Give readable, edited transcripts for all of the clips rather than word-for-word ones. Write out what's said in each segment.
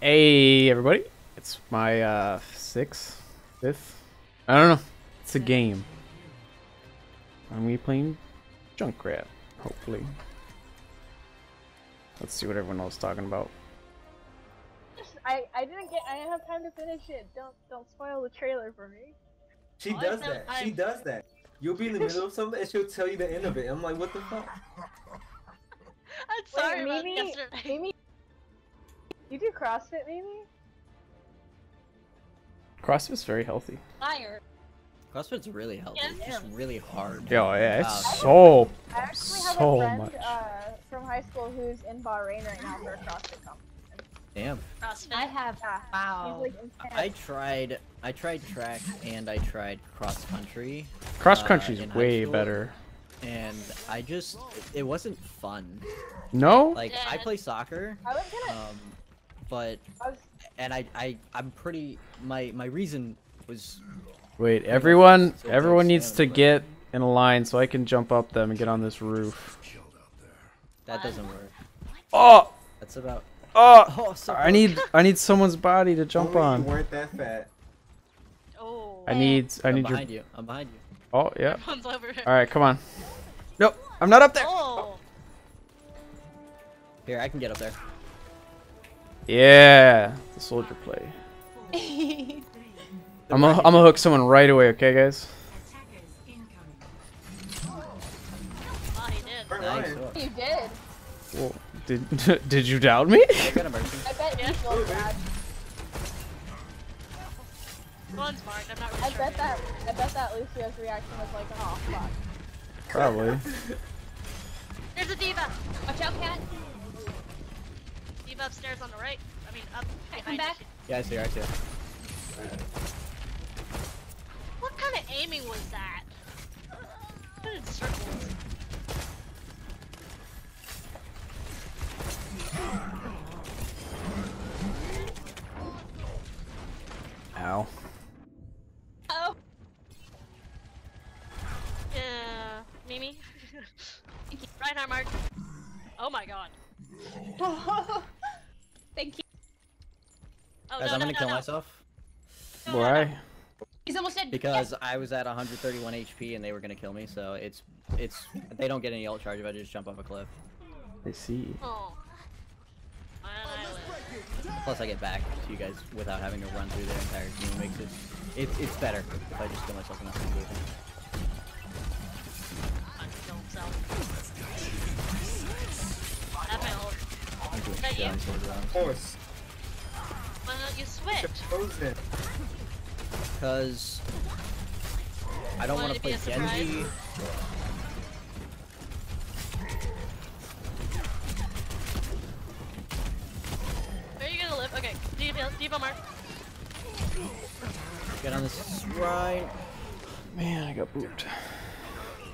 Hey everybody, it's my fifth, I don't know, it's a game. I'm gonna be playing Junkrat, hopefully. Let's see what everyone else is talking about. I didn't have time to finish it. Don't spoil the trailer for me. She does that, she does that. You'll be in the middle of something and she'll tell you the end of it. I'm like, what the fuck? I'm sorry. Wait, Mimi, about yesterday. Mimi, you do CrossFit, Mimi? CrossFit's very healthy. Fire. CrossFit's really healthy. Yes. It's just really hard. Yo, yeah, it's so, I actually have so a friend much. From high school who's in Bahrain right now for a CrossFit competition. Damn. CrossFit. I have. Wow. He's like I tried track and I tried cross country. Cross country's way better. And I just, it wasn't fun. No? Like, yeah. I play soccer, but, and I'm pretty, my reason was... Wait, everyone needs to get in a line so I can jump up them and get on this roof. That doesn't work. Oh! That's about... Oh! So I need someone's body to jump on. You weren't that fat. Oh. I need your... behind you, I'm behind you. Oh, yeah. Alright, come on. No, I'm not up there! Oh. Here, I can get up there. Yeah! The soldier play. I'm gonna hook someone right away, okay, guys? Nice. You did. Well, did you doubt me? I bet you feel bad. One's marked. I'm not really sure. I bet that Lucio's reaction was like, oh fuck. Probably. There's a D.Va. Watch out, Cat. D.Va upstairs on the right. I mean, up. Hey, I'm back. Yeah, I see her. I see her. What kind of aiming was that? Put in circles. Ow. Mimi. Reinhardt mark. Oh my god. Thank you. Oh, guys, no, I'm gonna kill myself. No, why? No. He's almost dead. Because I was at 131 HP and they were gonna kill me, so it's they don't get any ult charge if I just jump off a cliff. I see. Oh. Plus I get back to you guys without having to run through the entire team. Makes it's better if I just kill myself and not do anything. Of course. Why don't you switch? Because I don't want to play Genji. Are you gonna live? Okay, D.Va mark. Get on this right. Man, I got booped.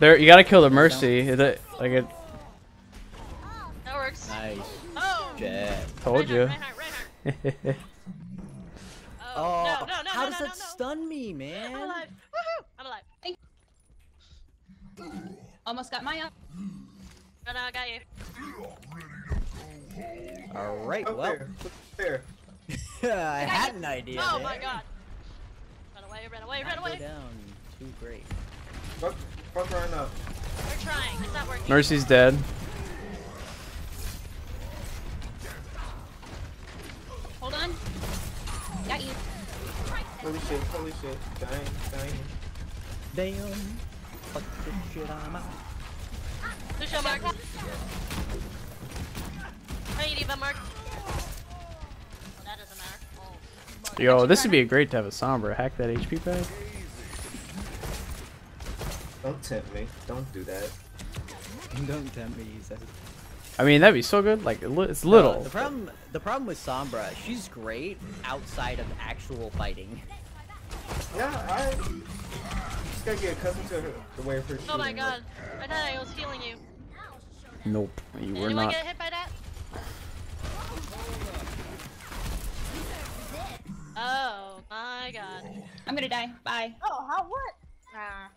There, you gotta kill the Mercy. Is it like it? That works. Nice. Oh. Jet. Told you. Reinhardt. Oh. No. How does that stun me, man? I'm alive. Woohoo! I'm alive. Thank you. Almost got Maya. But I got you. All right. Well. There. I had an idea. Oh my god. Run away. Down. Too great. What? Fuck her enough. We're trying. It's not working. Mercy's dead. Hold on. Got you. Holy shit. Dying. Damn. Fuck this shit, I'm out. Lucio mark. Hey, D.Va mark. That doesn't matter. Yo, this would be great to have a Sombra. Hack that HP back. Don't tempt me. Don't do that. Don't tempt me, he said. I mean, that'd be so good. Like, it's little. The problem with Sombra, she's great outside of actual fighting. Yeah, I just gotta get accustomed to the way of her. Oh my god. I thought I was healing you. Nope, you were not. Did anyone get hit by that? Oh my god. I'm gonna die. Bye. Oh, how what? Nah.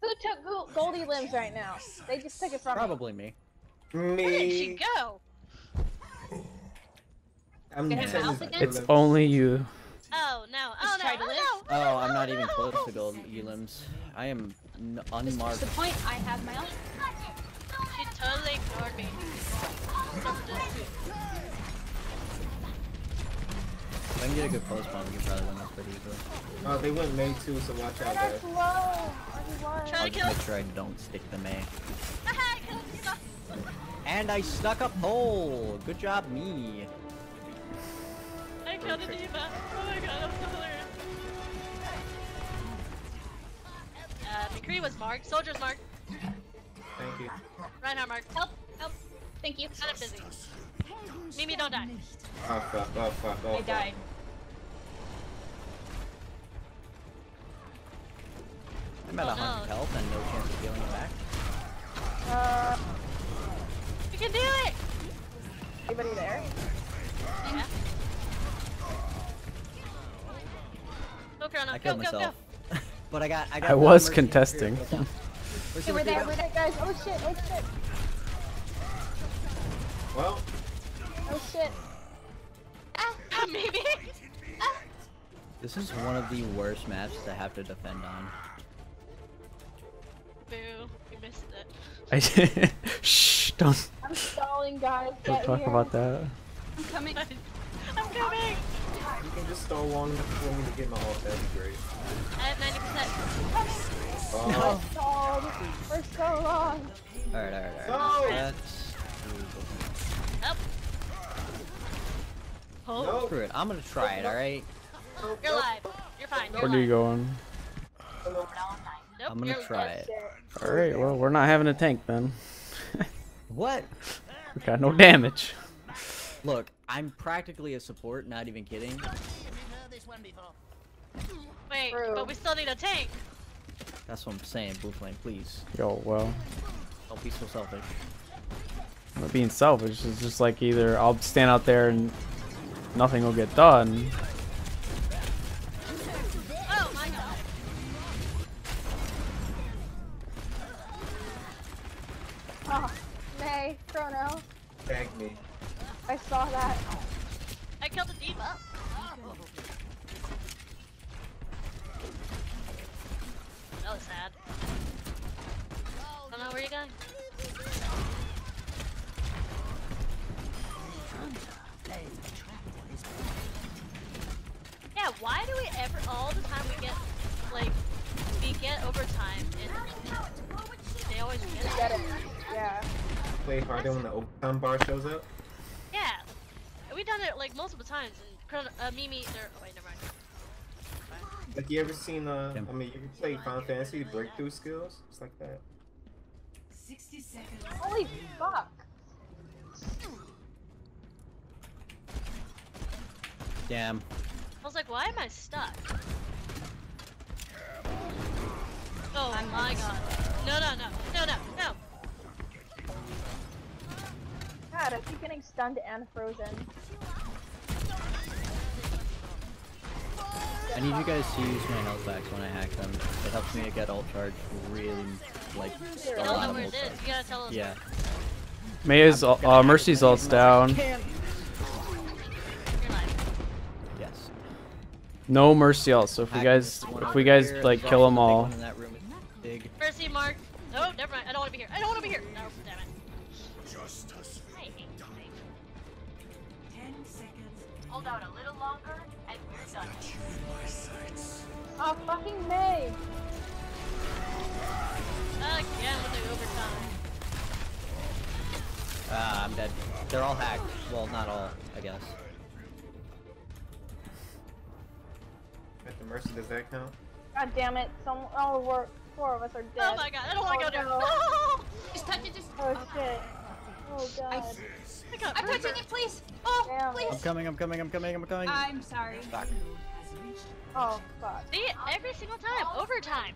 Who took Goldie limbs right now? They just took it from me. Probably me. Where did she go? I'm it's only you. Oh no! Oh no! Oh, no. Oh, I'm not even close to gold, you limbs. I am unmarked. That's the point. I have my own. She totally ignored me. If I can get a good post bomb, we can probably win this pretty easily. Oh, they went Mei too, so watch out there. I'll just make sure I don't stick the Mei. And I stuck a pole. Good job, me. I killed a D.Va. Oh my god, that was so hilarious. McCree was marked. Soldier's marked. Thank you. Reinhardt marked. Help! Help! Thank you. I'm busy. Mimi, don't die. Oh fuck! Oh fuck! Oh fuck! I died. I'm at 100 health and no chance of healing back. You can do it! Anybody there? Yeah. I killed myself. Go. But I was contesting. Okay, we're there, guys. Oh shit, oh shit. Well. Oh shit. Maybe. This is one of the worst maps to have to defend on. Boo, we missed it. Shh, don't. I'm stalling, guys. Don't talk about that. I'm coming. I'm coming. You can just stall long enough for me to get my ult. That'd be great. I have 90%. Oh. No. We're so long. Alright, alright, alright. That's... Nope. Oh, screw it. I'm gonna try it, alright? You're alive. You're fine. You're Where are you going? Nope, I'm gonna try it. Alright, well, we're not having a tank then. What? We got no damage. Look, I'm practically a support, not even kidding. Wait, but we still need a tank. That's what I'm saying, BooFlame, please. Yo, well. Don't be so selfish. I'm not being selfish. It's just like either I'll stand out there and nothing will get done. Oh my god. Oh, Mei, Chrono. Thank me. I saw that. I killed a D.Va. Oh. That was sad. I don't know where you going. Yeah, why do we ever all the time we get like overtime and they always get it. Yeah. Play harder when the overtime bar shows up. Yeah, we've done it like multiple times. And Mimi, oh wait, never mind. Like, you ever seen I mean, you play Final Fantasy breakthrough skills? It's like that. 60 seconds. Holy fuck! Damn. I was like, why am I stuck? Oh my god! No, no, no, no, no, no! God, I keep getting stunned and frozen. I need you guys to use my health packs when I hack them. It helps me to get ult charge really, like, a lot of ult charge. You gotta tell us. Yeah. Mei's, Mercy's ult's down. Yes. No Mercy ult, so if we guys, like, kill them all. Mercy, Mark. No, never mind. I don't wanna be here. I don't wanna be here. No, damn it. Justice. I hate dying. 10 seconds. Hold out a little longer. Oh, fucking Mei! Again with the overtime. Ah, I'm dead. They're all hacked. Well, not all, I guess. At the Mercy, does that count? God damn it. All four of us are dead. Oh my god, I don't want to go down. No! Just touch it, just. Oh shit. Oh god. I'm touching it, please! Oh, damn. Please! I'm coming, I'm coming, I'm coming, I'm coming. I'm sorry. Fuck. Oh, fuck. See, every single time, overtime.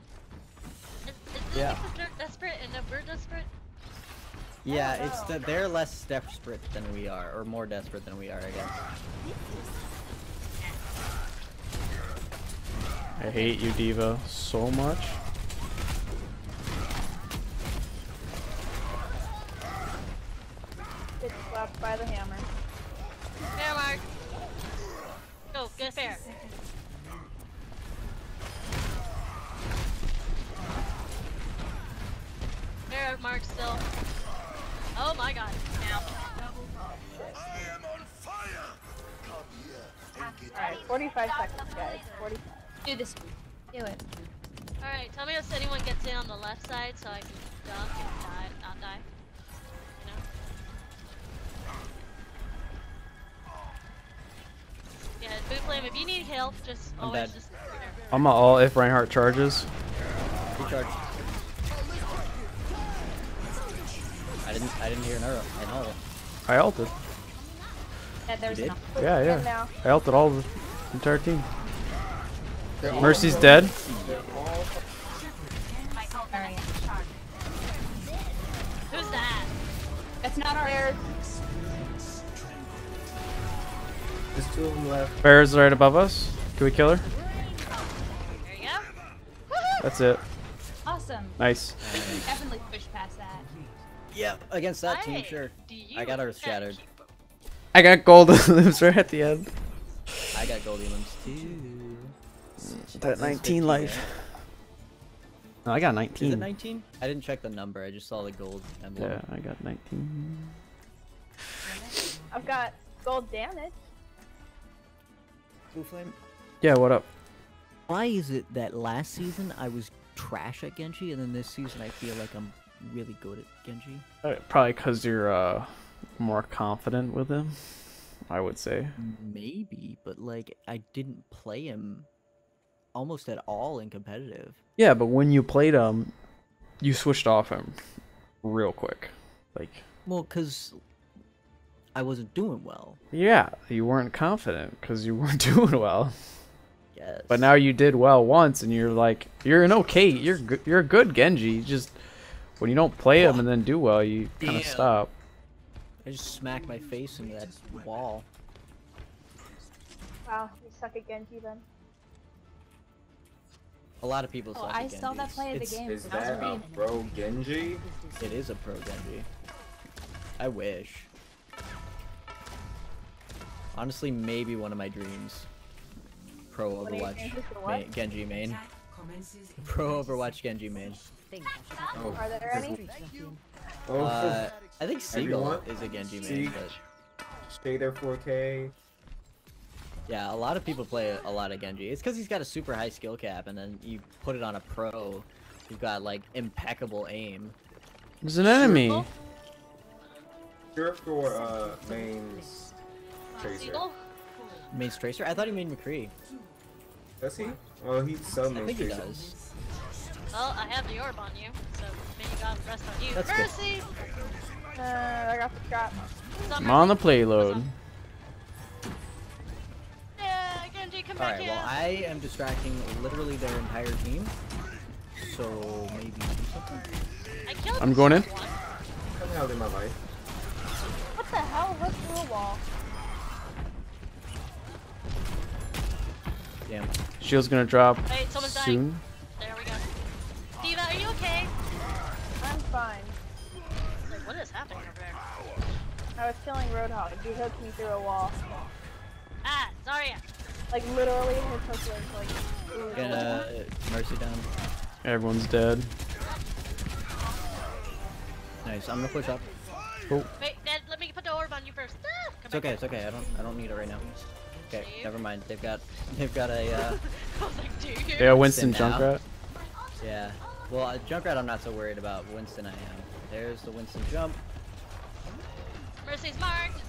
It's yeah. Desperate and we're desperate. Yeah, it's that they're less desperate than we are, or more desperate than we are, I guess. I hate you, D.Va, so much. Get slapped by the hammer. Hammer. right there. There, Mark still. Oh my god, now. I am on fire! Come here and get Alright, 45 seconds, guys. 45. Do this. Do it. Alright, tell me if anyone gets in on the left side so I can duck and die, not die. You know? Yeah, BooFlame, if you need help, just always just... I'm gonna all if Reinhardt charges. He charges. I didn't hear an arrow. I know. I ulted. Yeah, there's enough. Yeah, yeah. I ulted all the entire team. Mercy's dead. Who's that? That's not our air. There's two of them left. Farrah's right above us. Can we kill her? There you go. That's it. Awesome. Nice. We can definitely push past that. Yeah, against that team, sure. I got her shattered. I got gold limbs right at the end. I got gold limbs too. That 19 life. No, I got 19. Is it 19? I didn't check the number. I just saw the gold emblem. Yeah, I got 19. I've got gold damage. BooFlame? Yeah, what up? Why is it that last season I was trash at Genji, and then this season I feel like I'm really good at Genji? Probably because you're more confident with him, I would say. Maybe, but like I didn't play him almost at all in competitive. Yeah, but when you played him, you switched off him real quick. Like, well, because I wasn't doing well. Yeah, you weren't confident because you weren't doing well. Yes. But now you did well once, and you're like, you're an okay, you're a good Genji. You just when you don't play him and then do well, you kind of stop. I just smacked my face into that wall. Wow, you suck at Genji then. A lot of people suck at Genji. Oh, I saw that play of the game. Is that a pro Genji? It is a pro Genji. I wish. Honestly, maybe one of my dreams. Pro Overwatch Genji main. Pro Overwatch Genji main. Oh. Are there any? I think Seagull is a Genji main. But... Stay there 4K. Yeah, a lot of people play a lot of Genji. It's because he's got a super high skill cap, and then you put it on a pro. You've got like impeccable aim. There's an enemy. Sure for main's Tracer. Main's Tracer? I thought he made McCree. Does he? Well, he's some main's Tracer. I think he does. Well, I have the orb on you, so maybe you got the rest on you. That's Mercy! Good. I got the trap. I'm on the payload. Yeah, Genji, come back in. Alright, well, I am distracting literally their entire team. So, maybe do something. I'm going in. Somehow they're my life. What the hell? What's through a wall? Damn. Shield's gonna drop soon. There we go. D.Va, are you okay? I'm fine. Like, what is happening over there? I was killing Roadhog. He hooked me through a wall. Ah, Zarya. Like literally, his hook was like. Gonna Mercy down. Everyone's dead. Nice. I'm gonna push up. Oh. Wait, Ned, let me put the orb on you first. Ah, it's okay. It's okay. I don't need it right now. Okay, never mind. They've got a. I was like, dude. Yeah, Winston Junkrat. Yeah. Well, Junkrat I'm not so worried about. Winston I am. There's the Winston jump. Mercy's marked!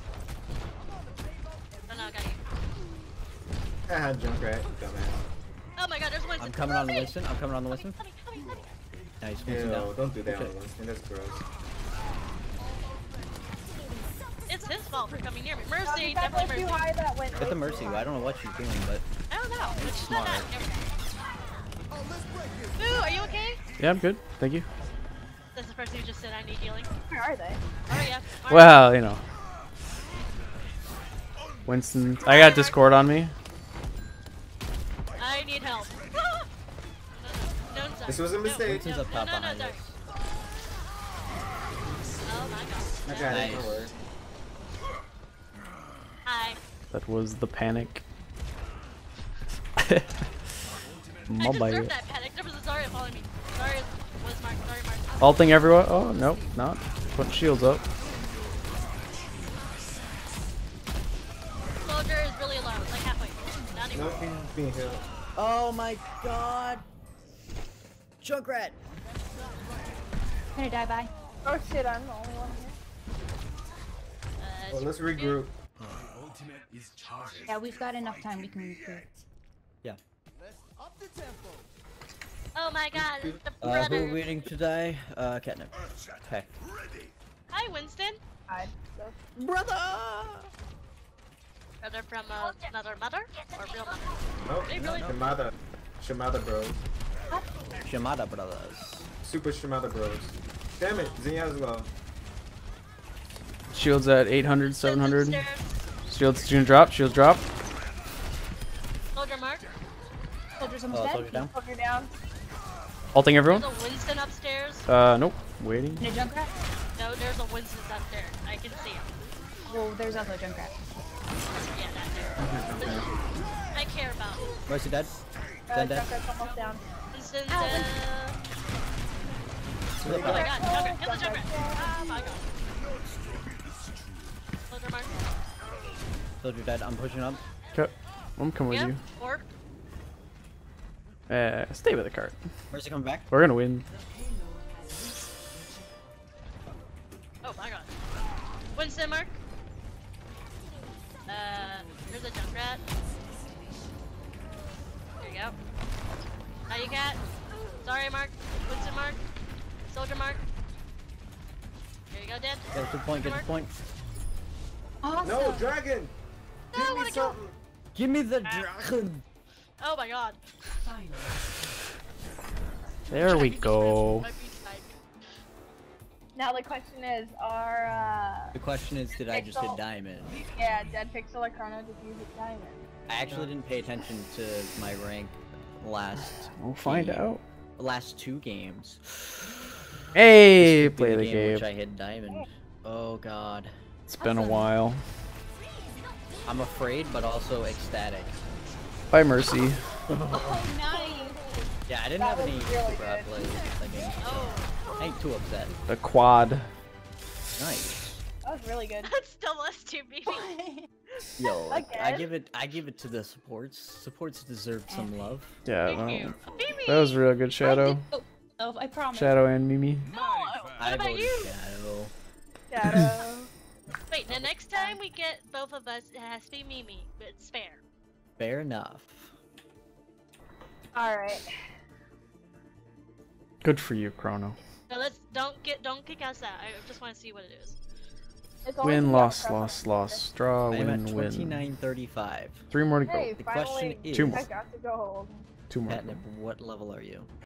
Oh no, I got you. Haha, Junkrat. Oh my god, there's Winston! I'm coming on the Winston. I'm coming on the Winston. Nice, Winston down. Don't do that on Winston, that's gross. It's his fault for coming near me. Mercy, definitely Mercy. Get the Mercy, I don't know what she's doing, but... I don't know, but she's not out. Boo, are you okay? Yeah, I'm good. Thank you. That's the person who just said I need healing. Where are they? Oh, yeah. Well, you know. Winston, I got Discord on me. I need help. This was a mistake. No, no, oh my god. Okay, nice. That was the panic. I deserve that panic. There was a Zarya following me. Zarya was marked. Zarya marked. Ulting everywhere. Oh, nope, not. Put shields up. Soldier is really low. Like halfway. Not even. Nothing being hit. Oh my god. Junkrat. I'm gonna die by. Oh shit, I'm the only one here. Well, let's regroup. The ultimate is charged. Yeah, we've got enough time. We can regroup. Yeah. Up the tempo. Oh my god, it's the brother. We're waiting to die. Catnip. Okay. Hi, Winston. Hi. Brother. Brother from another mother or real mother? Nope. They really Shimada. Shimada bros. What? Shimada brothers. Super Shimada bros. Damn it, Zenyatta's low. Shields at 800, 700. Shields gonna drop. Shields drop. Soldier mark. Soldier's almost dead. Soldier down. Ulting everyone. There's a Winston upstairs. Nope. Waiting. No Junkrat. No, there's a Winston upstairs. I can see him. Oh, there's also a Junkrat. Yeah, that's there. I care about. Mercy dead. Junkrat's almost down. Winston's dead. Oh my god, Junkrat, kill the Junkrat! Oh my god. Soldier mark. Soldier dead, I'm pushing up. Okay, I'm coming with you. Orb. Stay with the cart. Mercy coming back. We're gonna win. Oh my god. Winston mark. There's a Junkrat. There you go. Now you got Zarya mark, Winston mark. Soldier mark. Here you go, Dad. Get to the point, get to the point. Awesome. No, dragon! No, give me something! Give me the dragon! Oh my god. There we go. Now the question is, the question is, did I just hit diamond? Yeah, Dead Pixel or Chrono, did you hit diamond? I actually didn't pay attention to my rank last We'll find out. Last two games. Hey, play the game. Which I hit diamond. Oh god. It's been a while. I'm afraid, but also ecstatic. By Mercy. Oh, nice. Yeah, I didn't have any super outplays. I ain't too upset. The quad. Nice. That was really good. That's still us two beating. Yo, I give it to the supports. Supports deserve some love. Yeah. That was a real good Shadow. I promise. Shadow and Mimi. No, what about you? Shadow. Shadow. Wait, the next time we get both of us, it has to be Mimi. It's fair. Fair enough. All right. Good for you, Chrono. No, let's don't kick us out. I just want to see what it is. Win, loss, loss, loss. Draw, win, win. 29:35. 3 more to go. The question is. 2 more. Two more. Catnip, what level are you?